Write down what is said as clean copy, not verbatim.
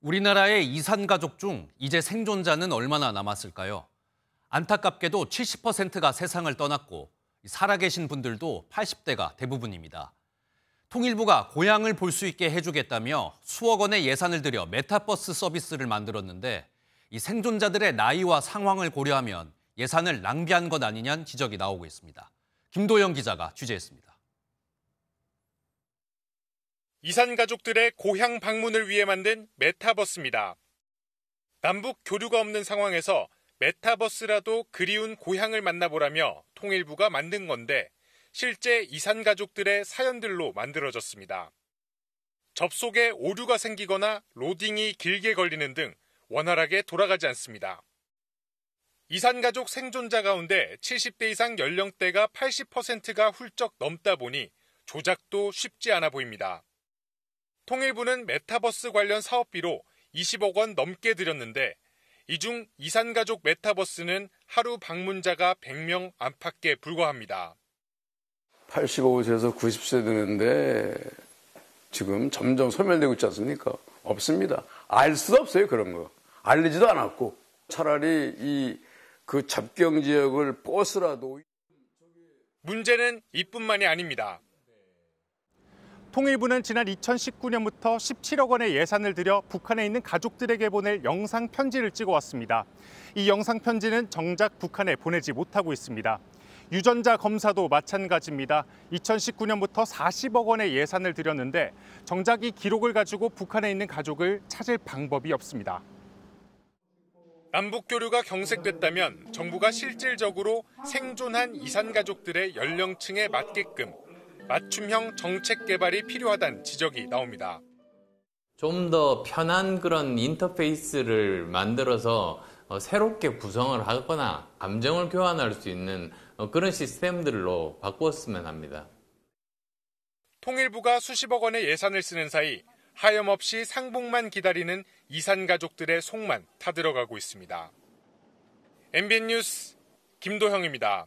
우리나라의 이산가족 중 이제 생존자는 얼마나 남았을까요? 안타깝게도 70%가 세상을 떠났고 살아계신 분들도 80대가 대부분입니다. 통일부가 고향을 볼 수 있게 해주겠다며 수억 원의 예산을 들여 메타버스 서비스를 만들었는데 이 생존자들의 나이와 상황을 고려하면 예산을 낭비한 것 아니냐는 지적이 나오고 있습니다. 김도형 기자가 취재했습니다. 이산 가족들의 고향 방문을 위해 만든 메타버스입니다. 남북 교류가 없는 상황에서 메타버스라도 그리운 고향을 만나보라며 통일부가 만든 건데 실제 이산 가족들의 사연들로 만들어졌습니다. 접속에 오류가 생기거나 로딩이 길게 걸리는 등 원활하게 돌아가지 않습니다. 이산 가족 생존자 가운데 70대 이상 연령대가 80%가 훌쩍 넘다 보니 조작도 쉽지 않아 보입니다. 통일부는 메타버스 관련 사업비로 20억 원 넘게 들였는데 이 중 이산 가족 메타버스는 하루 방문자가 100명 안팎에 불과합니다. 85세에서 90세 되는데 지금 점점 소멸되고 있지 않습니까? 없습니다. 알 수도 없어요, 그런 거. 알리지도 않았고. 차라리 그 접경 지역을 버스라도. 문제는 이뿐만이 아닙니다. 통일부는 지난 2019년부터 17억 원의 예산을 들여 북한에 있는 가족들에게 보낼 영상 편지를 찍어왔습니다. 이 영상 편지는 정작 북한에 보내지 못하고 있습니다. 유전자 검사도 마찬가지입니다. 2019년부터 40억 원의 예산을 들였는데 정작 이 기록을 가지고 북한에 있는 가족을 찾을 방법이 없습니다. 남북 교류가 경색됐다면 정부가 실질적으로 생존한 이산 가족들의 연령층에 맞게끔 맞춤형 정책 개발이 필요하다는 지적이 나옵니다. 좀 더 편한 그런 인터페이스를 만들어서 새롭게 구성을 하거나 감정을 교환할 수 있는 그런 시스템들로 바꾸었으면 합니다. 통일부가 수십억 원의 예산을 쓰는 사이 하염없이 상봉만 기다리는 이산 가족들의 속만 타들어가고 있습니다. MBN 뉴스 김도형입니다.